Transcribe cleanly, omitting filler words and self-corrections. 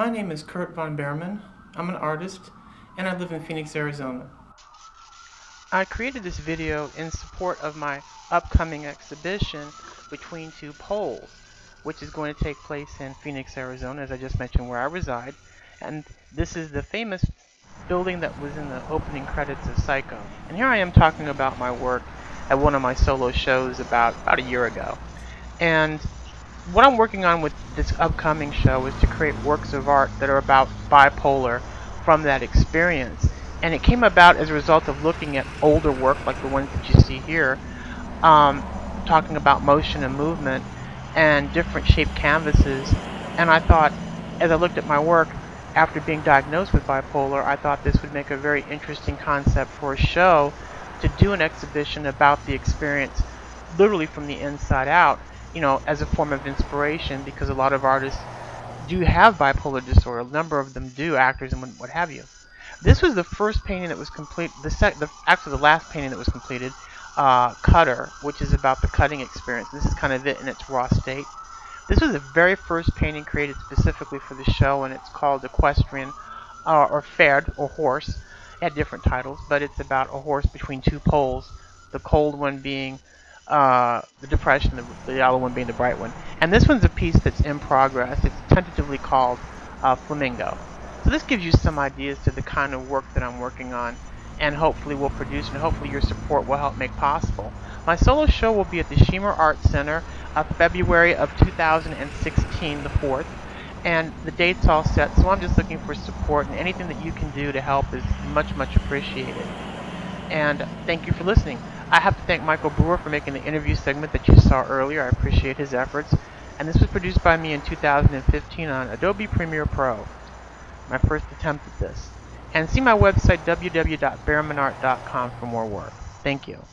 My name is Kurt von Behrmann. I'm an artist and I live in Phoenix, Arizona. I created this video in support of my upcoming exhibition, Between Two Poles, which is going to take place in Phoenix, Arizona, as I just mentioned, where I reside. And this is the famous building that was in the opening credits of Psycho. And here I am talking about my work at one of my solo shows about a year ago. And what I'm working on with this upcoming show is to create works of art that are about bipolar from that experience. And it came about as a result of looking at older work like the ones that you see here, talking about motion and movement and different shaped canvases. And I thought, as I looked at my work after being diagnosed with bipolar, I thought this would make a very interesting concept for a show, to do an exhibition about the experience literally from the inside out, you know, as a form of inspiration, because a lot of artists do have bipolar disorder. A number of them do, actors and what have you. This was the first painting that was complete, actually the last painting that was completed, Cutter, which is about the cutting experience. This is kind of it in its raw state. This was the very first painting created specifically for the show, and it's called Equestrian, or Ferd, or Horse. It had different titles, but it's about a horse between two poles, the cold one being the depression, the yellow one being the bright one. And this one's a piece that's in progress. It's tentatively called Flamingo. So this gives you some ideas to the kind of work that I'm working on and hopefully will produce, and hopefully your support will help make possible. My solo show will be at the Shemer Art Center February of 2016, the 4th, and the date's all set, so I'm just looking for support, and anything that you can do to help is much, much appreciated. And thank you for listening. I have to thank Michael Brewer for making the interview segment that you saw earlier. I appreciate his efforts. And this was produced by me in 2015 on Adobe Premiere Pro, my first attempt at this. And see my website, www.behrmannart.com, for more work. Thank you.